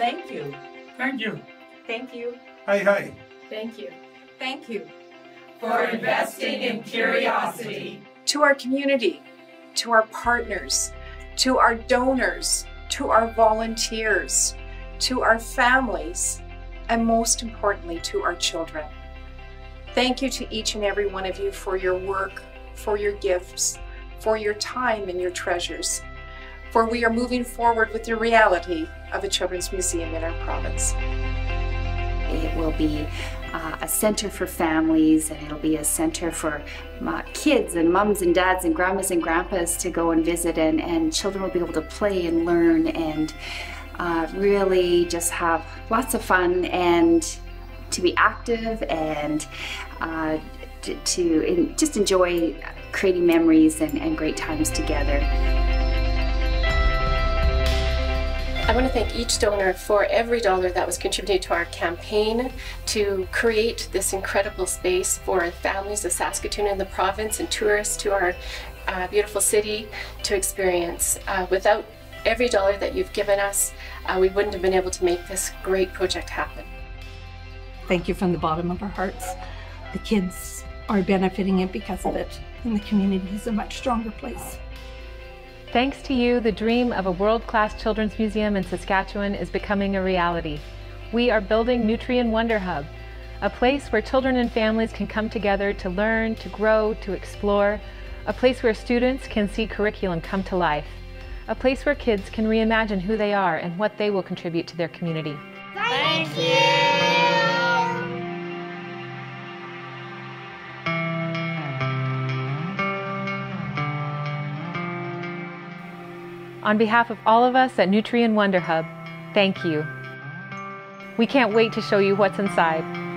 Thank you. Thank you. Thank you. Hi, hi. Thank you. Thank you. For investing in curiosity. To our community, to our partners, to our donors, to our volunteers, to our families, and most importantly, to our children. Thank you to each and every one of you for your work, for your gifts, for your time and your treasures. For we are moving forward with the reality of a children's museum in our province. It will be a center for families, and it'll be a center for kids and mums and dads and grandmas and grandpas to go and visit, and children will be able to play and learn and really just have lots of fun and to be active and just enjoy creating memories and great times together. I want to thank each donor for every dollar that was contributed to our campaign to create this incredible space for families of Saskatoon and the province and tourists to our beautiful city to experience. Without every dollar that you've given us, we wouldn't have been able to make this great project happen. Thank you from the bottom of our hearts. The kids are benefiting it because of it, and the community is a much stronger place. Thanks to you, the dream of a world-class children's museum in Saskatchewan is becoming a reality. We are building Nutrien Wonderhub, a place where children and families can come together to learn, to grow, to explore, a place where students can see curriculum come to life, a place where kids can reimagine who they are and what they will contribute to their community. Thank you! On behalf of all of us at Nutrien Wonderhub, thank you. We can't wait to show you what's inside.